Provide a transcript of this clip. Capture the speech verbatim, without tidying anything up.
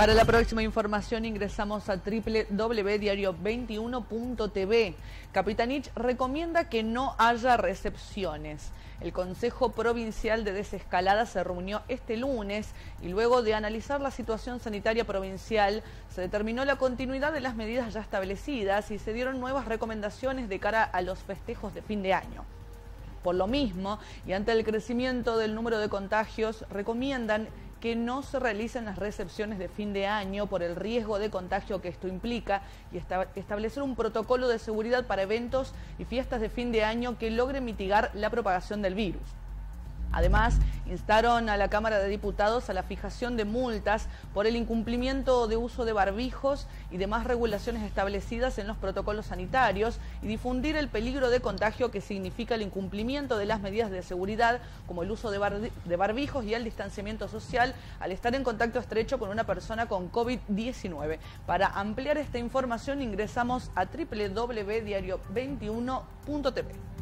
Para la próxima información ingresamos a doble ve doble ve doble ve punto diario veintiuno punto te ve. Capitanich recomienda que no haya recepciones. El Consejo Provincial de Desescalada se reunió este lunes y luego de analizar la situación sanitaria provincial se determinó la continuidad de las medidas ya establecidas y se dieron nuevas recomendaciones de cara a los festejos de fin de año. Por lo mismo, y ante el crecimiento del número de contagios, recomiendan que no se realicen las recepciones de fin de año por el riesgo de contagio que esto implica y esta- establecer un protocolo de seguridad para eventos y fiestas de fin de año que logre mitigar la propagación del virus. Además, instaron a la Cámara de Diputados a la fijación de multas por el incumplimiento de uso de barbijos y demás regulaciones establecidas en los protocolos sanitarios y difundir el peligro de contagio que significa el incumplimiento de las medidas de seguridad como el uso de, bar de barbijos y el distanciamiento social al estar en contacto estrecho con una persona con COVID diecinueve. Para ampliar esta información ingresamos a doble ve doble ve doble ve punto diario veintiuno punto te ve.